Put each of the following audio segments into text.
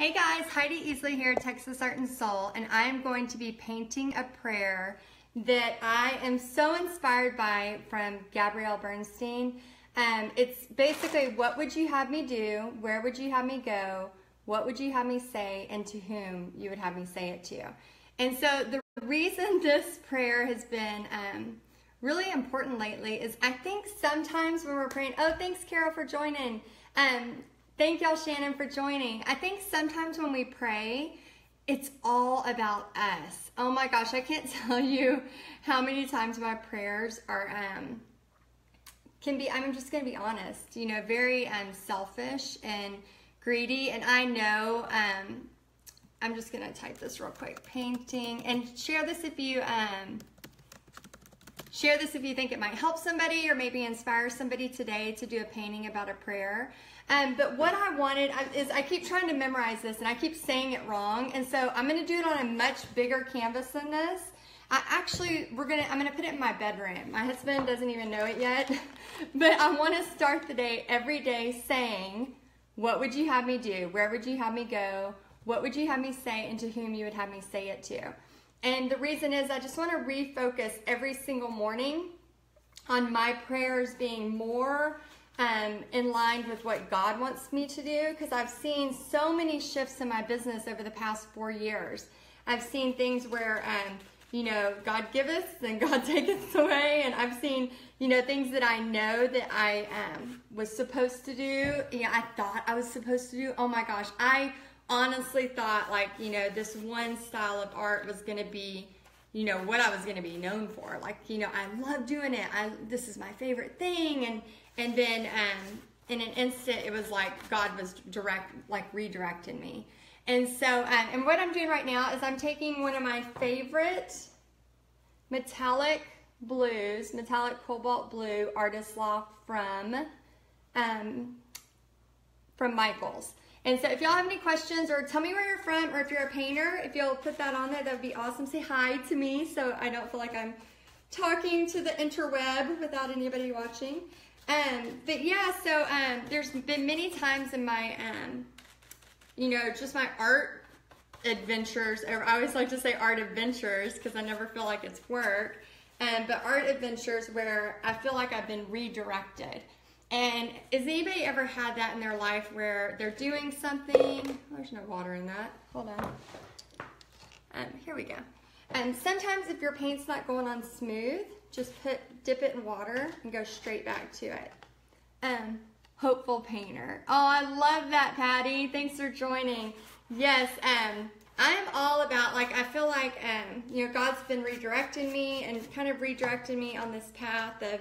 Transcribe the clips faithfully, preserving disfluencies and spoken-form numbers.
Hey guys, Heidi Easley here at Texas Art and Soul, and I'm going to be painting a prayer that I am so inspired by from Gabrielle Bernstein. Um, it's basically, what would you have me do? Where would you have me go? What would you have me say? And to whom you would have me say it to? And so the reason this prayer has been um, really important lately is I think sometimes when we're praying, oh, thanks Carol for joining. Um, Thank y'all, Shannon, for joining. I think sometimes when we pray, it's all about us. Oh my gosh, I can't tell you how many times my prayers are, um, can be, I'm just gonna be honest, you know, very um, selfish and greedy. And I know, um, I'm just gonna type this real quick, painting, and share this if you, um, share this if you think it might help somebody or maybe inspire somebody today to do a painting about a prayer. Um, but what I wanted is, I keep trying to memorize this and I keep saying it wrong. And so I'm going to do it on a much bigger canvas than this. I actually, we're going to, I'm going to put it in my bedroom. My husband doesn't even know it yet, but I want to start the day every day saying, what would you have me do? Where would you have me go? What would you have me say? And to whom you would have me say it to? And the reason is I just want to refocus every single morning on my prayers being more um, in line with what God wants me to do, because I've seen so many shifts in my business over the past four years. I've seen things where, um, you know, God giveth and God taketh away, and I've seen, you know, things that I know that I um, was supposed to do. Yeah, I thought I was supposed to do. Oh my gosh, I honestly thought, like, you know, this one style of art was going to be, you know, what I was going to be known for. Like, you know, I love doing it. I, this is my favorite thing. And, and then, um, in an instant, it was like God was direct, like redirecting me. And so, um, and what I'm doing right now is I'm taking one of my favorite metallic blues, metallic cobalt blue Artist Loft from, um, from Michael's. And so if y'all have any questions, or tell me where you're from, or if you're a painter, if you'll put that on there, that would be awesome. Say hi to me so I don't feel like I'm talking to the interweb without anybody watching. Um, but yeah, so um, there's been many times in my, um, you know, just my art adventures. I always like to say art adventures because I never feel like it's work. Um, but art adventures where I feel like I've been redirected. And has anybody ever had that in their life where they're doing something? There's no water in that. Hold on. Um, here we go. And um, sometimes if your paint's not going on smooth, just put dip it in water and go straight back to it. Um, hopeful painter. Oh, I love that, Patty. Thanks for joining. Yes. Um, I'm all about, like, I feel like um, you know, God's been redirecting me and kind of redirecting me on this path of.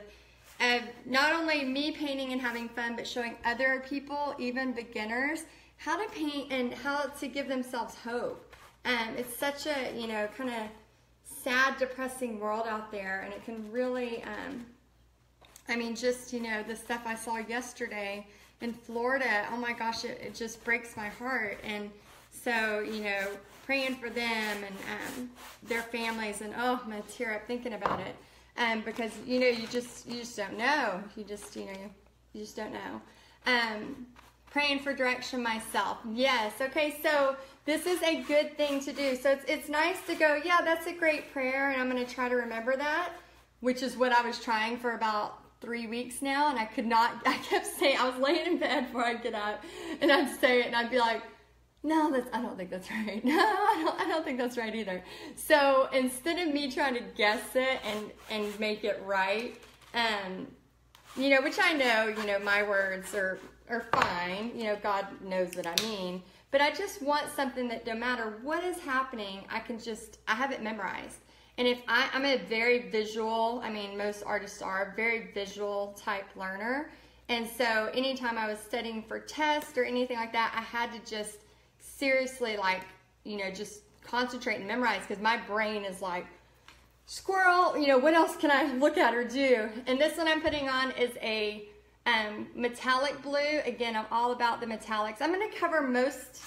of not only me painting and having fun, but showing other people, even beginners, how to paint and how to give themselves hope. Um, it's such a, you know, kind of sad, depressing world out there, and it can really, um, I mean, just, you know, the stuff I saw yesterday in Florida, oh my gosh, it, it just breaks my heart. And so, you know, praying for them and um, their families, and oh, I'm gonna tear up thinking about it. Um, because, you know, you just, you just don't know. You just, you know, you just don't know. Um, praying for direction myself. Yes. Okay. So this is a good thing to do. So it's, it's nice to go, yeah, that's a great prayer, and I'm going to try to remember that, which is what I was trying for about three weeks now. And I could not, I kept saying, I was laying in bed before I'd get up, and I'd say it and I'd be like, no, that's, I don't think that's right. No, I don't, I don't think that's right either. So instead of me trying to guess it and, and make it right, um, you know, which I know, you know, my words are, are fine. You know, God knows what I mean. But I just want something that no matter what is happening, I can just, I have it memorized. And if I, I'm a very visual, I mean, most artists are a very visual type learner. And so anytime I was studying for tests or anything like that, I had to just seriously, like, you know, just concentrate and memorize, because my brain is like, squirrel, you know, what else can I look at or do? And this one I'm putting on is a um, metallic blue. Again, I'm all about the metallics. I'm going to cover most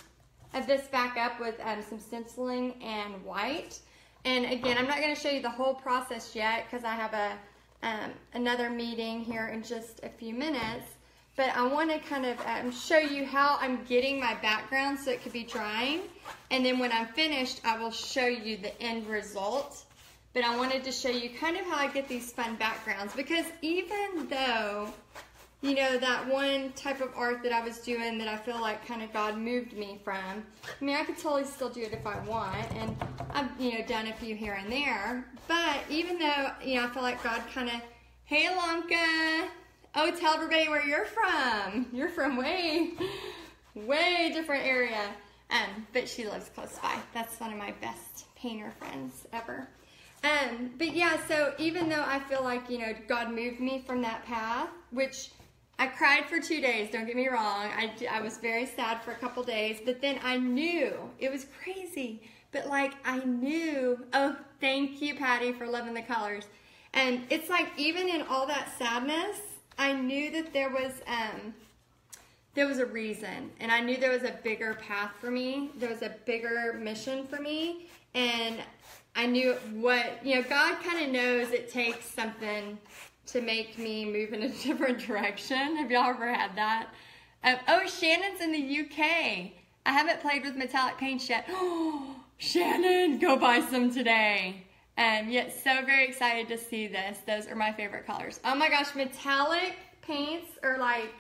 of this back up with um, some stenciling and white. And again, I'm not going to show you the whole process yet, because I have a um, another meeting here in just a few minutes. but I want to kind of um, show you how I'm getting my background so it could be drying. And then when I'm finished, I will show you the end result. But I wanted to show you kind of how I get these fun backgrounds, because even though, you know, that one type of art that I was doing that I feel like kind of God moved me from, I mean, I could totally still do it if I want, and I've, you know, done a few here and there, but even though, you know, I feel like God kind of, hey, Alonka, oh, tell everybody where you're from. You're from way, way different area, um, but she lives close by. That's one of my best painter friends ever. Um, but yeah, so even though I feel like, you know, God moved me from that path, which I cried for two days, don't get me wrong. I, I was very sad for a couple days, but then I knew, it was crazy, but like I knew, oh, thank you, Patty, for loving the colors. And it's like, even in all that sadness, I knew that there was, um, there was a reason, and I knew there was a bigger path for me. There was a bigger mission for me, and I knew what, you know, God kind of knows it takes something to make me move in a different direction. Have y'all ever had that? Um, oh, Shannon's in the U K. I haven't played with metallic paints yet. Oh, Shannon, go buy some today. Um, yet so very excited to see this. Those are my favorite colors. Oh my gosh, metallic paints are like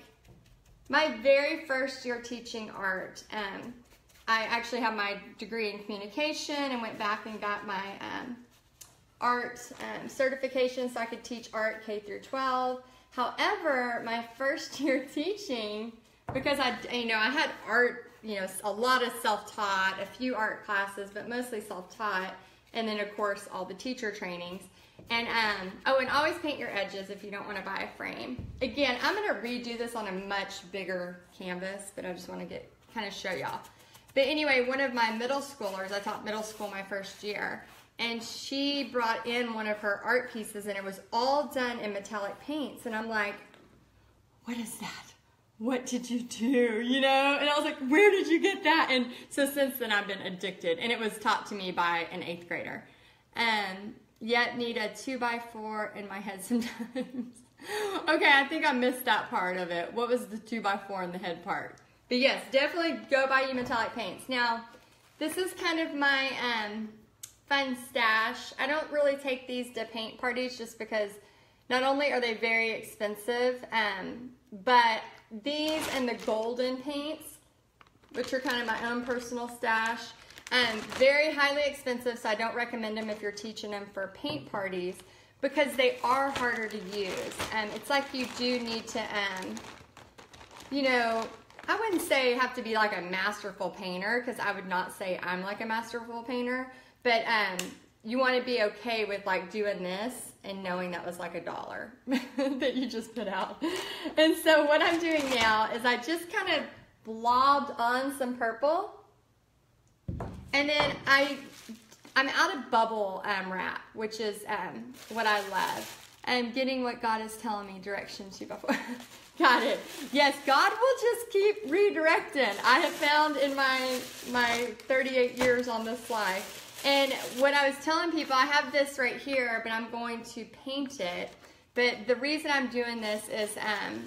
my very first year teaching art. Um, I actually have my degree in communication and went back and got my um, art um, certification so I could teach art K through twelve. However, my first year teaching, because I, you know, I had art, you know, a lot of self-taught, a few art classes, but mostly self-taught, and then of course all the teacher trainings. And um, oh, and always paint your edges if you don't want to buy a frame. Again, I'm going to redo this on a much bigger canvas, but I just want to get kind of show y'all. But anyway, one of my middle schoolers, I taught middle school my first year, and she brought in one of her art pieces, and it was all done in metallic paints. And I'm like, what is that? What did you do? You know? And I was like, where did you get that? And so since then, I've been addicted, and it was taught to me by an eighth grader. Um, yet need a two by four in my head sometimes. Okay, I think I missed that part of it. What was the two by four in the head part? But yes, definitely go buy you metallic paints. Now, this is kind of my um, fun stash. I don't really take these to paint parties just because not only are they very expensive, um, but these and the golden paints, which are kind of my own personal stash, um, very highly expensive, so I don't recommend them if you're teaching them for paint parties because they are harder to use. Um, it's like you do need to, um, you know, I wouldn't say have to be like a masterful painter, because I would not say I'm like a masterful painter, but um, you want to be okay with like doing this and knowing that was like a dollar that you just put out. And so what I'm doing now is I just kind of blobbed on some purple, and then I, I'm out of bubble um, wrap, which is um, what I love. I'm getting what God is telling me direction to before. Got it. Yes, God will just keep redirecting. I have found in my my thirty-eight years on this life. And what I was telling people, I have this right here, but I'm going to paint it. But the reason I'm doing this is um,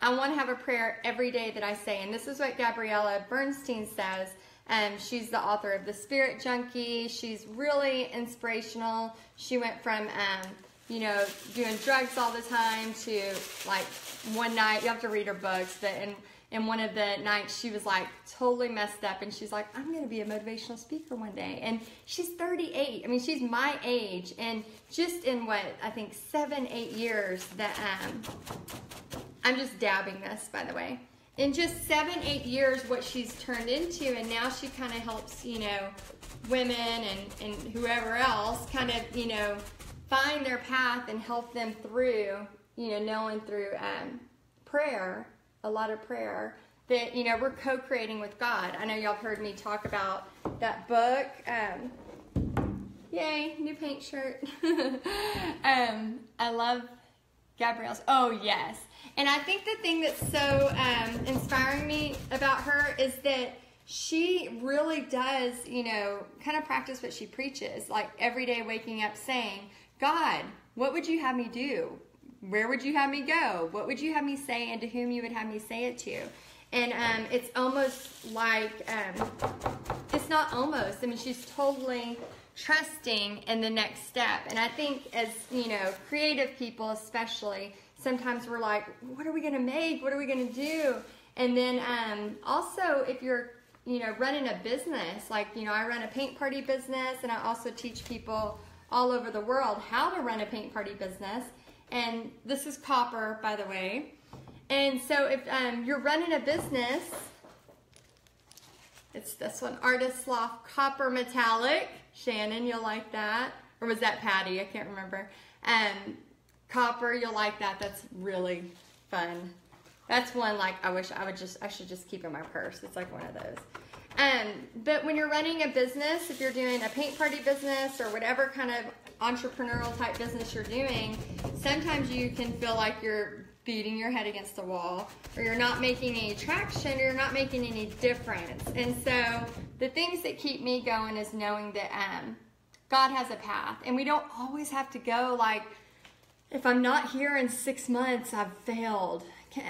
I want to have a prayer every day that I say. And this is what Gabrielle Bernstein says. Um, she's the author of The Spirit Junkie. She's really inspirational. She went from... Um, you know, doing drugs all the time to like one night, you have to read her books, but in, in one of the nights she was like totally messed up, and she's like, I'm gonna be a motivational speaker one day. And she's thirty-eight, I mean, she's my age, and just in what, I think seven, eight years that, um, I'm just dabbing this, by the way. In just seven, eight years, what she's turned into, and now she kind of helps, you know, women and, and whoever else kind of, you know, find their path and help them through, you know, knowing through um, prayer, a lot of prayer, that, you know, we're co-creating with God. I know y'all heard me talk about that book. Um, yay, new paint shirt. um, I love Gabrielle's. Oh, yes. And I think the thing that's so um, inspiring me about her is that she really does, you know, kind of practice what she preaches, like every day waking up saying, God, what would you have me do? Where would you have me go? What would you have me say, and to whom you would have me say it to? And um, it's almost like, um, it's not almost, I mean, she's totally trusting in the next step. And I think as, you know, creative people especially, sometimes we're like, what are we going to make? What are we going to do? And then um, also if you're, you know, running a business, like, you know, I run a paint party business, and I also teach people all over the world how to run a paint party business. And this is copper, by the way. And so if um, you're running a business, it's this one, Artist Loft Copper Metallic. Shannon, you'll like that. Or was that Patty? I can't remember. Um, copper, you'll like that. That's really fun. That's one, like, I wish I would just, I should just keep in my purse. It's like one of those. Um, but when you're running a business, if you're doing a paint party business or whatever kind of entrepreneurial type business you're doing, sometimes you can feel like you're beating your head against the wall, or you're not making any traction, or you're not making any difference. And so the things that keep me going is knowing that um, God has a path, and we don't always have to go like, if I'm not here in six months, I've failed.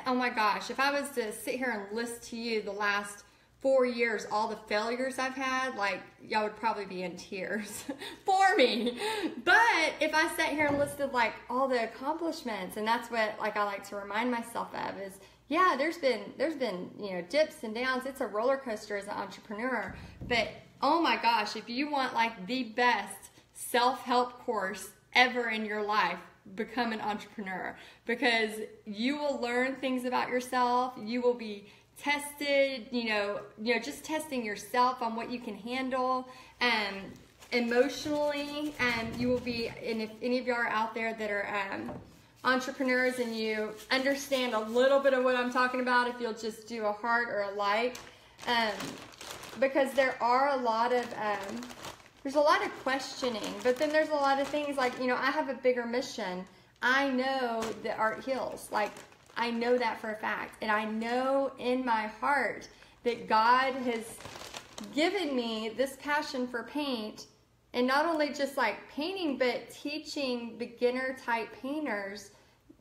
Oh my gosh, if I was to sit here and list to you the last four years, all the failures I've had, like, y'all would probably be in tears for me. But if I sat here and listed like all the accomplishments, and that's what like I like to remind myself of is, yeah, there's been, there's been, you know, dips and downs. It's a roller coaster as an entrepreneur. But oh my gosh, if you want like the best self-help course ever in your life, become an entrepreneur, because you will learn things about yourself. You will be tested, you know, you know, just testing yourself on what you can handle um, emotionally. And um, you will be, and if any of y'all are out there that are um, entrepreneurs and you understand a little bit of what I'm talking about, if you'll just do a heart or a like, um, because there are a lot of, um, there's a lot of questioning, but then there's a lot of things like, you know, I have a bigger mission. I know that art heals. Like, I know that for a fact, and I know in my heart that God has given me this passion for paint, and not only just like painting, but teaching beginner type painters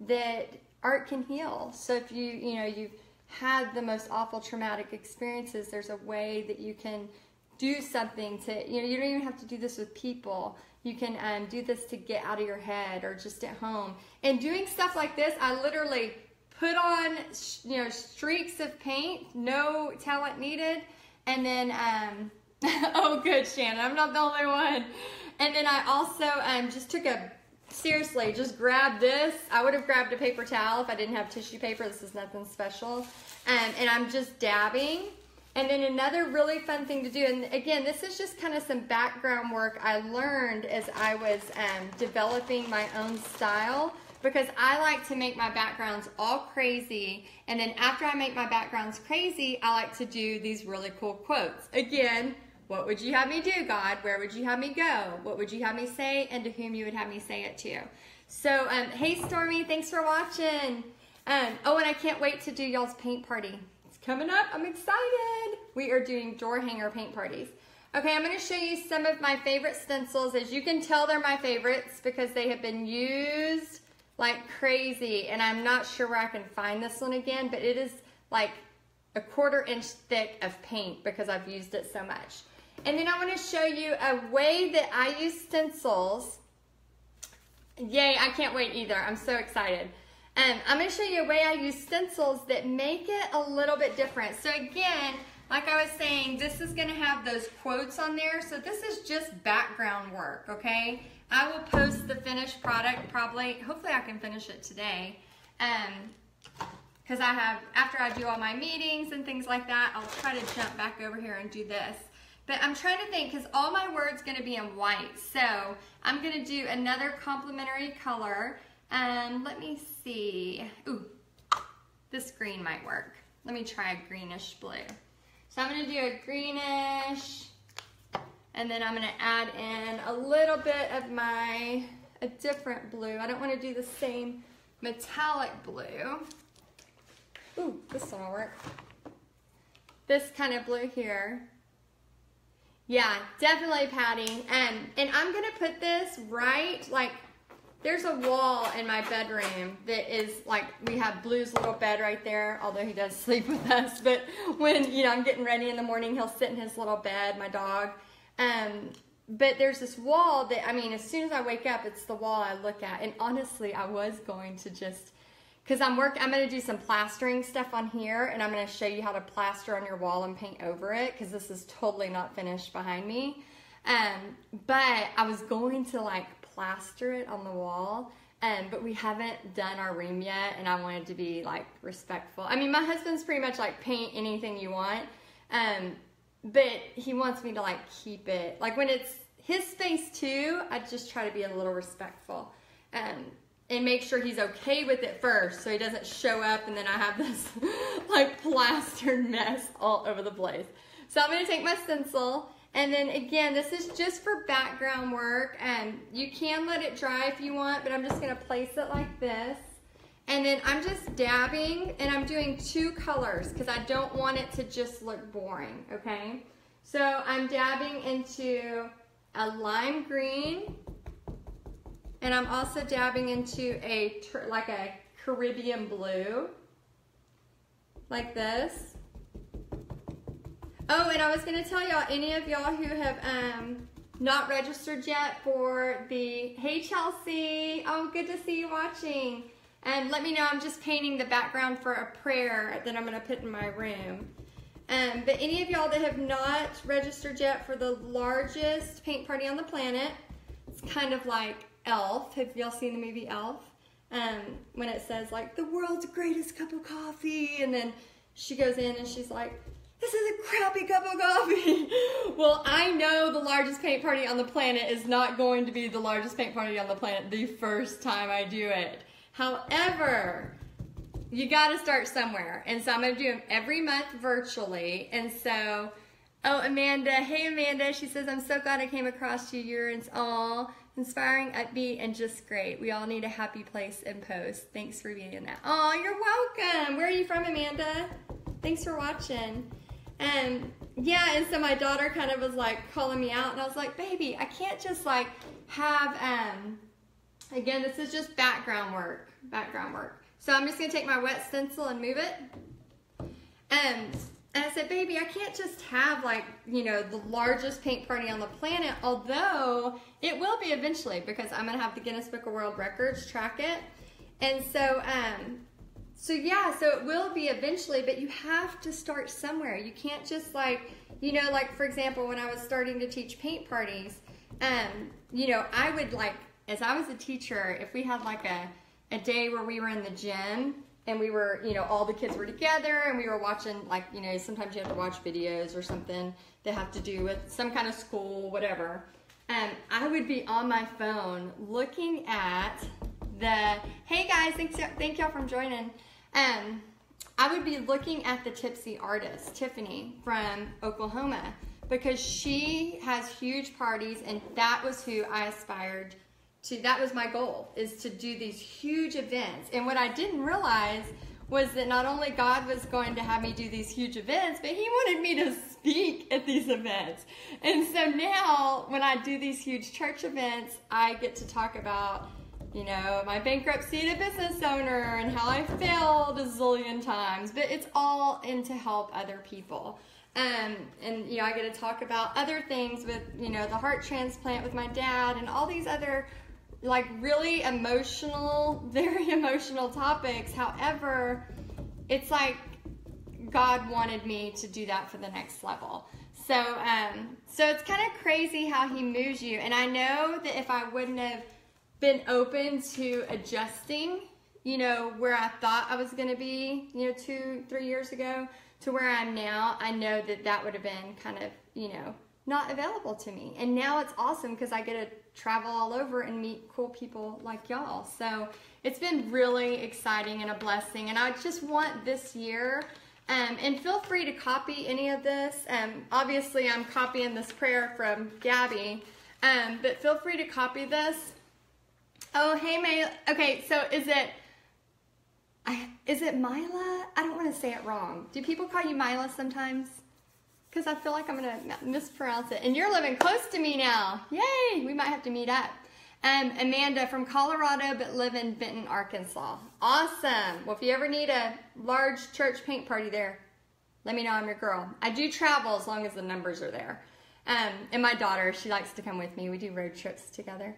that art can heal. So if you, you know, you've had the most awful traumatic experiences, there's a way that you can do something to, you know, you don't even have to do this with people. You can um, do this to get out of your head or just at home. And doing stuff like this, I literally put on, you know, streaks of paint, no talent needed, and then, um, oh good, Shannon, I'm not the only one. And then I also um, just took a, seriously, just grabbed this. I would have grabbed a paper towel if I didn't have tissue paper. This is nothing special. Um, and I'm just dabbing. And then another really fun thing to do, and again, this is just kind of some background work I learned as I was um, developing my own style, because I like to make my backgrounds all crazy, and then after I make my backgrounds crazy, I like to do these really cool quotes. Again, what would you have me do, God? Where would you have me go? What would you have me say, and to whom you would have me say it to? So, um, hey Stormy, thanks for watching. Um, oh, and I can't wait to do y'all's paint party. It's coming up, I'm excited. We are doing door hanger paint parties. Okay, I'm going to show you some of my favorite stencils. As you can tell, they're my favorites because they have been used like crazy, and I'm not sure where I can find this one again, but it is like a quarter inch thick of paint because I've used it so much. And then I want to show you a way that I use stencils. Yay, I can't wait either. I'm so excited. Um, I'm going to show you a way I use stencils that make it a little bit different. So again, like I was saying, this is going to have those quotes on there. So this is just background work, okay? I will post the finished product probably, hopefully I can finish it today. Um, cause I have, after I do all my meetings and things like that, I'll try to jump back over here and do this. But I'm trying to think, cause all my word's gonna be in white. So I'm gonna do another complementary color. Um, let me see, ooh, this green might work. Let me try a greenish blue. So I'm gonna do a greenish, and then I'm going to add in a little bit of my, a different blue. I don't want to do the same metallic blue. Ooh, this one will work. This kind of blue here. Yeah, definitely, Patty. Um, and I'm going to put this right, like, There's a wall in my bedroom that is like, we have Blue's little bed right there, although he does sleep with us. But when, you know, I'm getting ready in the morning, he'll sit in his little bed, my dog. Um, but there's this wall that, I mean, as soon as I wake up, it's the wall I look at. And honestly, I was going to just, because I'm work, I'm going to do some plastering stuff on here, and I'm going to show you how to plaster on your wall and paint over it, because this is totally not finished behind me. Um, but I was going to like plaster it on the wall, um, but we haven't done our room yet, and I wanted to be like respectful. I mean, my husband's pretty much like, paint anything you want, um, but he wants me to like keep it. Like when it's his space too, I just try to be a little respectful, um, and make sure he's okay with it first, so he doesn't show up and then I have this like plastered mess all over the place. So I'm gonna take my stencil. And then again, this is just for background work, and um, you can let it dry if you want, but I'm just gonna place it like this. And then I'm just dabbing, and I'm doing two colors because I don't want it to just look boring, okay? So I'm dabbing into a lime green, and I'm also dabbing into a, like a Caribbean blue, like this. Oh, and I was gonna tell y'all, any of y'all who have um, not registered yet for the, hey Chelsea, oh good to see you watching. And um, let me know, I'm just painting the background for a prayer that I'm gonna put in my room. Um, but any of y'all that have not registered yet for the largest paint party on the planet, it's kind of like Elf. Have y'all seen the movie Elf? Um, when it says like, the world's greatest cup of coffee, and then she goes in and she's like, this is a crappy cup of coffee. Well, I know the largest paint party on the planet is not going to be the largest paint party on the planet the first time I do it. However, you gotta start somewhere. And so I'm gonna do them every month virtually. And so, oh, Amanda, hey Amanda, she says, I'm so glad I came across you. You're all inspiring, upbeat, and just great. We all need a happy place and post. Thanks for being in that. Oh, you're welcome. Where are you from, Amanda? Thanks for watching. And yeah, and so my daughter kind of was like calling me out, and I was like, baby, I can't just like have, um, again, this is just background work, background work. So I'm just gonna take my wet stencil and move it. And, and I said, baby, I can't just have like, you know, the largest paint party on the planet, although it will be eventually, because I'm gonna have the Guinness Book of World Records track it. And so, um, So yeah, so it will be eventually, but you have to start somewhere. You can't just like, you know, like for example, when I was starting to teach paint parties, um, you know, I would like, as I was a teacher, if we had like a, a day where we were in the gym and we were, you know, all the kids were together and we were watching like, you know, sometimes you have to watch videos or something that have to do with some kind of school, whatever. Um, I would be on my phone looking at the, hey guys, thanks, thank y'all for joining. Um, I would be looking at the tipsy artist, Tiffany from Oklahoma, because she has huge parties, and that was who I aspired to. That was my goal, is to do these huge events. And what I didn't realize was that not only God was going to have me do these huge events, but he wanted me to speak at these events. And so now when I do these huge church events, I get to talk about, you know, my bankruptcy to business owner and how I failed a zillion times, but it's all in to help other people. Um, and, you know, I get to talk about other things with, you know, the heart transplant with my dad and all these other, like, really emotional, very emotional topics. However, it's like God wanted me to do that for the next level. So, um, so it's kind of crazy how he moves you. And I know that if I wouldn't have been open to adjusting, you know, where I thought I was gonna be, you know, two, three years ago to where I am now, I know that that would have been kind of, you know, not available to me. And now it's awesome because I get to travel all over and meet cool people like y'all. So it's been really exciting and a blessing. And I just want this year, um, and feel free to copy any of this. Um, obviously I'm copying this prayer from Gabby, um, but feel free to copy this. Oh, hey, May. Okay, so is it, I, is it Mila? I don't want to say it wrong. Do people call you Mila sometimes? Because I feel like I'm going to mispronounce it. And you're living close to me now. Yay! We might have to meet up. Um, Amanda from Colorado, but live in Benton, Arkansas. Awesome. Well, if you ever need a large church paint party there, let me know. I'm your girl. I do travel as long as the numbers are there. Um, and my daughter, she likes to come with me. We do road trips together.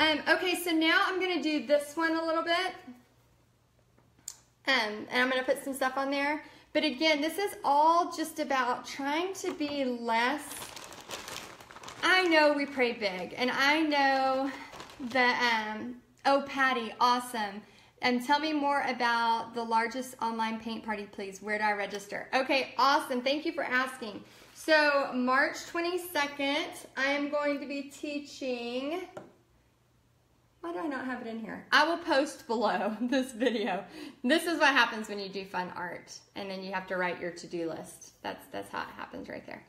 Um, okay, so now I'm going to do this one a little bit. Um, and I'm going to put some stuff on there. But again, this is all just about trying to be less. I know we pray big, and I know that, um, oh, Patty, awesome. And tell me more about the largest online paint party, please. Where do I register? Okay, awesome. Thank you for asking. So March twenty-second, I am going to be teaching. Why do I not have it in here? I will post below this video. This is what happens when you do fun art, and then you have to write your to-do list. That's, that's how it happens right there.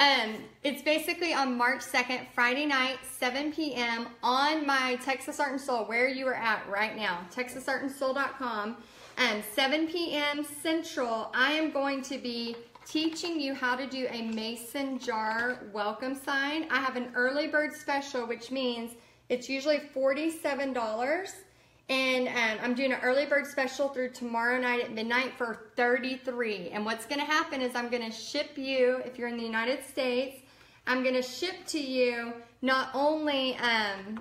Um, it's basically on March second, Friday night, seven p m on my Texas Art and Soul, where you are at right now, Texas Art and Soul dot com, um, seven p m Central. I am going to be teaching you how to do a mason jar welcome sign. I have an early bird special, which means it's usually forty-seven dollars, and um, I'm doing an early bird special through tomorrow night at midnight for thirty-three dollars. And what's going to happen is I'm going to ship you, if you're in the United States, I'm going to ship to you not only um,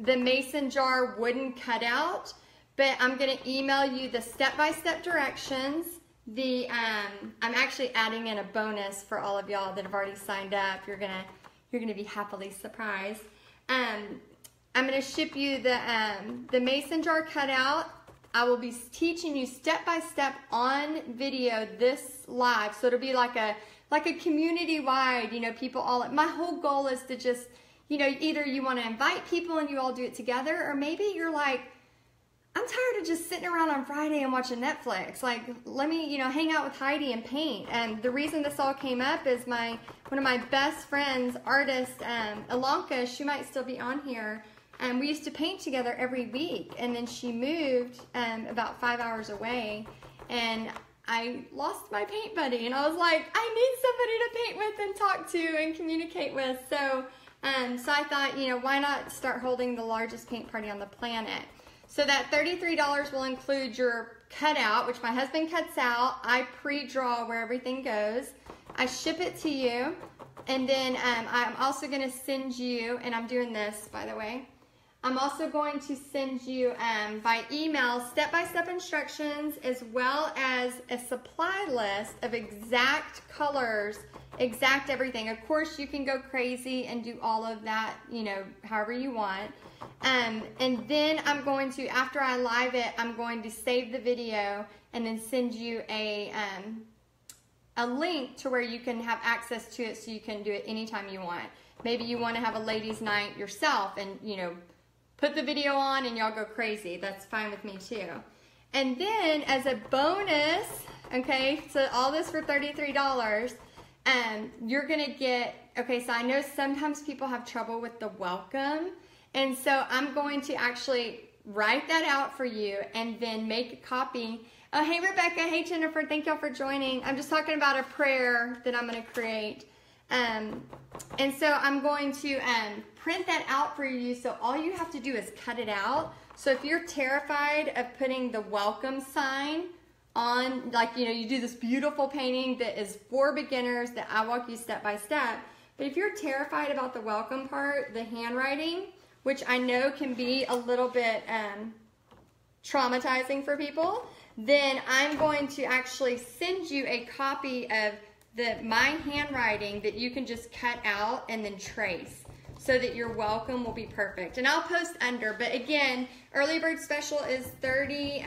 the mason jar wooden cutout, but I'm going to email you the step-by-step directions. The um, I'm actually adding in a bonus for all of y'all that have already signed up. You're gonna you're gonna be happily surprised. Um, I'm gonna ship you the um, the mason jar cutout. I will be teaching you step by step on video this live, so it'll be like a like a community wide. You know, people all. My whole goal is to just you know either you want to invite people and you all do it together, or maybe you're like, I'm tired of just sitting around on Friday and watching Netflix. Like, let me, you know, hang out with Heidi and paint. And the reason this all came up is my, one of my best friends, artist, um, Alonka, she might still be on here. And um, we used to paint together every week. And then she moved um, about five hours away. And I lost my paint buddy. And I was like, I need somebody to paint with and talk to and communicate with. So, um, so I thought, you know, why not start holding the largest paint party on the planet? So that thirty-three dollars will include your cutout, which my husband cuts out. I pre-draw where everything goes. I ship it to you. And then um, I'm also going to send you, and I'm doing this, by the way. I'm also going to send you um, by email step-by-step instructions, as well as a supply list of exact colors, exact everything. Of course, you can go crazy and do all of that, you know, however you want. Um, and then I'm going to, after I live it, I'm going to save the video and then send you a, um, a link to where you can have access to it, so you can do it anytime you want. Maybe you want to have a ladies' night yourself and, you know, put the video on and y'all go crazy. That's fine with me too. And then as a bonus, okay, so all this for thirty-three dollars, um, you're going to get, okay, so I know sometimes people have trouble with the welcome. And so I'm going to actually write that out for you and then make a copy. Oh, hey, Rebecca. Hey, Jennifer. Thank y'all for joining. I'm just talking about a prayer that I'm going to create. Um, and so I'm going to um, print that out for you. So all you have to do is cut it out. So if you're terrified of putting the welcome sign on, like, you know, you do this beautiful painting that is for beginners that I walk you step by step. But if you're terrified about the welcome part, the handwriting, which I know can be a little bit um, traumatizing for people, then I'm going to actually send you a copy of the my handwriting that you can just cut out and then trace, so that your welcome will be perfect. And I'll post under, but again, early bird special is thirty-three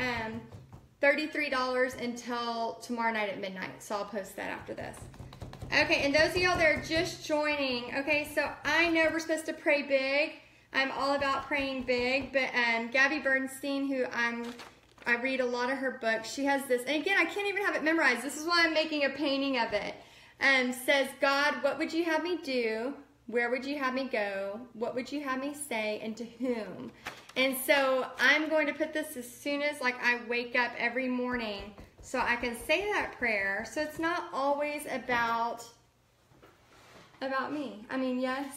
dollars until tomorrow night at midnight, so I'll post that after this. Okay, and those of y'all that are just joining, okay, so I know we're supposed to pray big. I'm all about praying big, but um, Gabby Bernstein, who I'm, I read a lot of her books, she has this, and again, I can't even have it memorized. This is why I'm making a painting of it. Um, says, God, what would you have me do? Where would you have me go? What would you have me say, and to whom? And so I'm going to put this as soon as, like, I wake up every morning, so I can say that prayer. So it's not always about, about me. I mean, yes.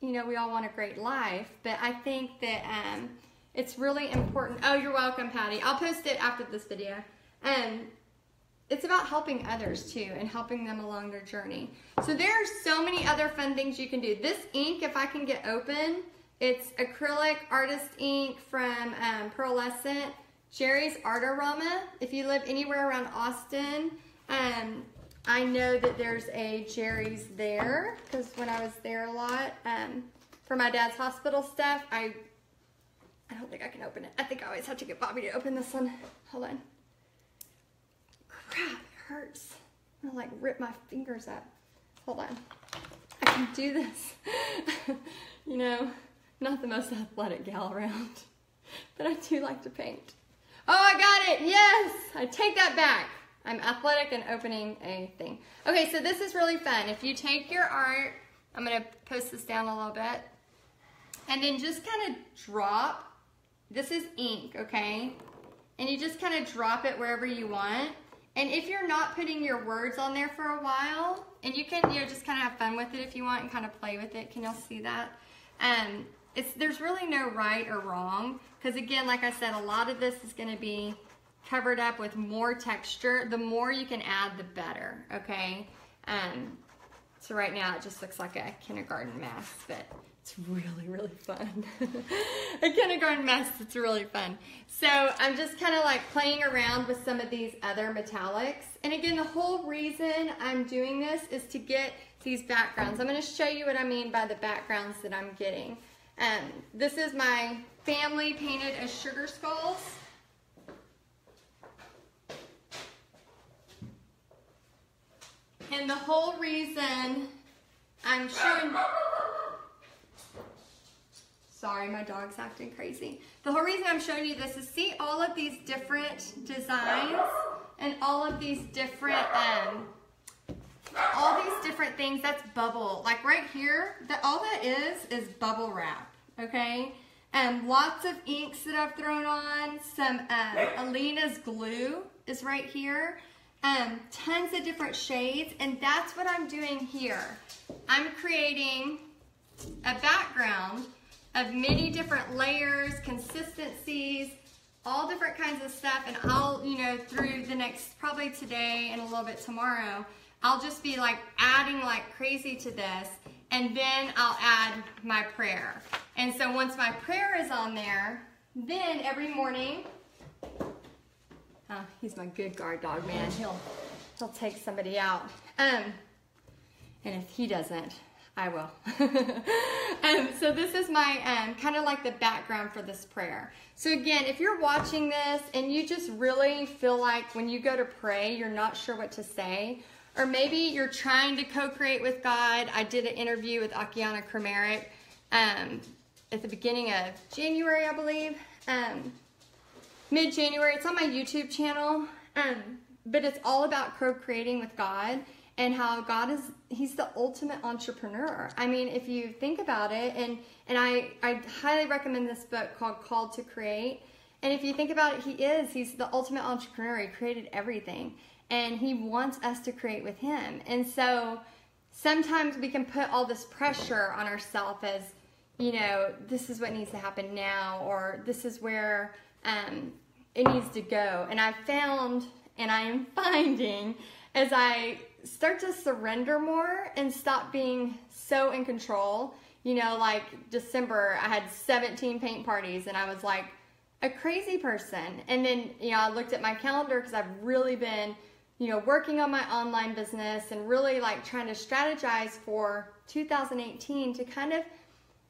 you know, we all want a great life, but I think that um, it's really important. Oh, you're welcome, Patty. I'll post it after this video. Um, it's about helping others too and helping them along their journey. So there are so many other fun things you can do. This ink, if I can get open, it's acrylic artist ink from um, Pearlescent, Jerry's Artorama. If you live anywhere around Austin, um, I know that there's a Jerry's there because when I was there a lot um, for my dad's hospital stuff, I I don't think I can open it. I think I always have to get Bobby to open this one. Hold on. Crap, it hurts. I'm gonna like rip my fingers up. Hold on. I can do this. You know, not the most athletic gal around, but I do like to paint. Oh, I got it. Yes, I take that back. I'm athletic and opening a thing. Okay, so this is really fun. If you take your art, I'm gonna post this down a little bit, and then just kind of drop, this is ink, okay? And you just kind of drop it wherever you want. And if you're not putting your words on there for a while, and you can, you know, just kind of have fun with it if you want and kind of play with it. Can y'all see that? Um, it's, there's really no right or wrong, because again, like I said, a lot of this is gonna be covered up with more texture. The more you can add, the better, okay? Um, so right now it just looks like a kindergarten mess, but it's really, really fun. A kindergarten mess, it's really fun. So I'm just kind of like playing around with some of these other metallics. And again, the whole reason I'm doing this is to get these backgrounds. I'm gonna show you what I mean by the backgrounds that I'm getting. Um, this is my family painted as sugar skulls. And the whole reason I'm showing... Sorry, my dog's acting crazy. The whole reason I'm showing you this is see all of these different designs and all of these different, um, all these different things, that's bubble. Like right here, the, all that is is bubble wrap, okay? And um, lots of inks that I've thrown on, some uh, Alina's glue is right here. Um, tons of different shades, and that's what I'm doing here. I'm creating a background of many different layers, consistencies, all different kinds of stuff, and I'll, you know, through the next, probably today and a little bit tomorrow, I'll just be like adding like crazy to this, and then I'll add my prayer. And so once my prayer is on there, then every morning, oh, he's my good guard dog, man, he'll, he'll take somebody out. Um, and if he doesn't, I will. um, so this is my um, kind of like the background for this prayer. So again, if you're watching this and you just really feel like when you go to pray, you're not sure what to say, or maybe you're trying to co-create with God. I did an interview with Akiana Kramerik um, at the beginning of January, I believe, um, mid-January. It's on my YouTube channel, um, but it's all about co-creating with God. And how God is, he's the ultimate entrepreneur. I mean, if you think about it, and, and I, I highly recommend this book called Called to Create. And if you think about it, he is, he's the ultimate entrepreneur. He created everything. And he wants us to create with him. And so sometimes we can put all this pressure on ourselves as, you know, this is what needs to happen now, or this is where um, it needs to go. And I found, and I am finding, as I start to surrender more and stop being so in control. You know, like December, I had seventeen paint parties and I was like a crazy person. And then, you know, I looked at my calendar because I've really been, you know, working on my online business and really like trying to strategize for two thousand eighteen to kind of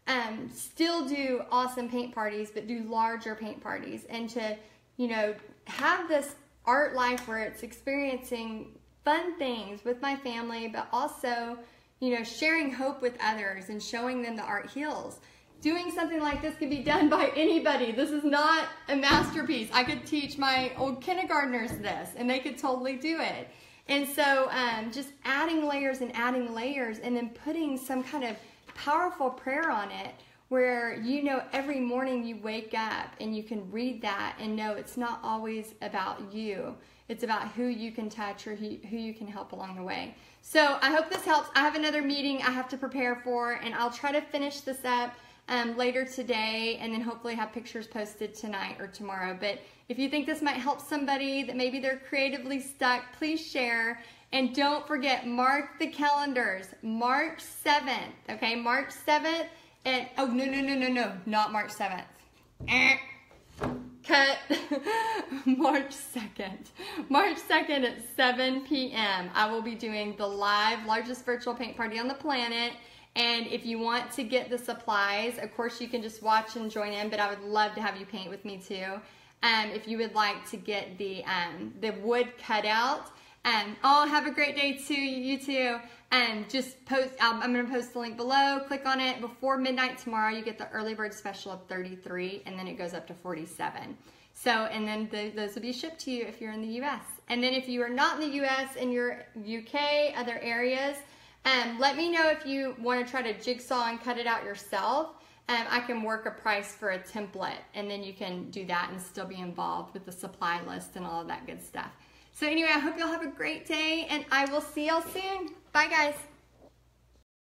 um, still do awesome paint parties, but do larger paint parties and to, you know, have this art life where it's experiencing fun things with my family, but also, you know, sharing hope with others and showing them the art heals. Doing something like this can be done by anybody. This is not a masterpiece. I could teach my old kindergartners this, and they could totally do it. And so um, just adding layers and adding layers and then putting some kind of powerful prayer on it where you know every morning you wake up and you can read that and know it's not always about you. It's about who you can touch or who, who you can help along the way. So I hope this helps. I have another meeting I have to prepare for, and I'll try to finish this up um, later today, and then hopefully have pictures posted tonight or tomorrow. But if you think this might help somebody that maybe they're creatively stuck, please share. And don't forget, mark the calendars, March seventh, okay? March seventh at, oh, no, no, no, no, no, not March seventh. Eh. Cut. March second. March second at seven p m I will be doing the live largest virtual paint party on the planet. And if you want to get the supplies, of course, you can just watch and join in, but I would love to have you paint with me too. Um, if you would like to get the, um, the wood cutout. Um, oh, have a great day too, you too. And um, just post, I'm, I'm gonna post the link below, click on it. Before midnight tomorrow, you get the early bird special of thirty-three, and then it goes up to forty-seven. So, and then the, those will be shipped to you if you're in the U S. And then if you are not in the U S and you're U K, other areas, um, let me know if you wanna try to jigsaw and cut it out yourself. Um, I can work a price for a template, and then you can do that and still be involved with the supply list and all of that good stuff. So anyway, I hope y'all have a great day, and I will see y'all soon. Bye, guys.